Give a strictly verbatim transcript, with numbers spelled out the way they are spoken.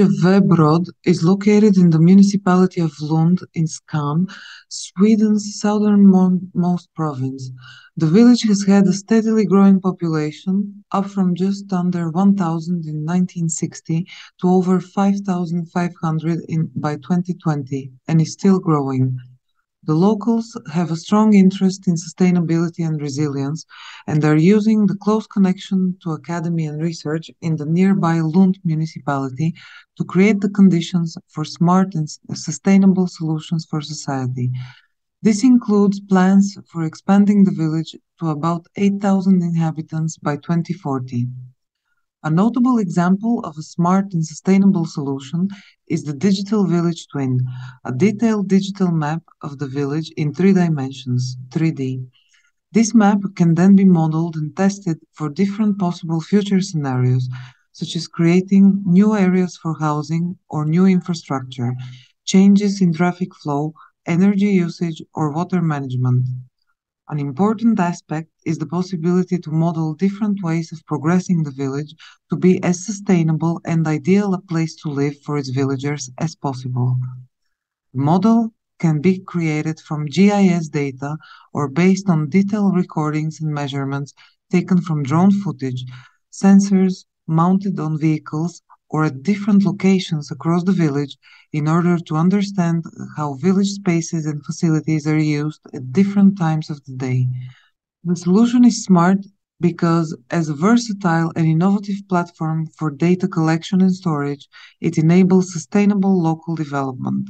village of Veberöd is located in the municipality of Lund in Skåne, Sweden's southernmost province. The village has had a steadily growing population, up from just under one thousand in nineteen sixty to over five thousand five hundred in by twenty twenty, and is still growing. The locals have a strong interest in sustainability and resilience, and are using the close connection to academy and research in the nearby Lund municipality to create the conditions for smart and sustainable solutions for society. This includes plans for expanding the village to about eight thousand inhabitants by twenty forty. A notable example of a smart and sustainable solution is the Digital Village Twin, a detailed digital map of the village in three dimensions, three D. This map can then be modeled and tested for different possible future scenarios, such as creating new areas for housing or new infrastructure, changes in traffic flow, energy usage, or water management. An important aspect is the possibility to model different ways of progressing the village to be as sustainable and ideal a place to live for its villagers as possible. The model can be created from G I S data or based on detailed recordings and measurements taken from drone footage, sensors mounted on vehicles, or at different locations across the village in order to understand how village spaces and facilities are used at different times of the day. The solution is smart because, as a versatile and innovative platform for data collection and storage, it enables sustainable local development.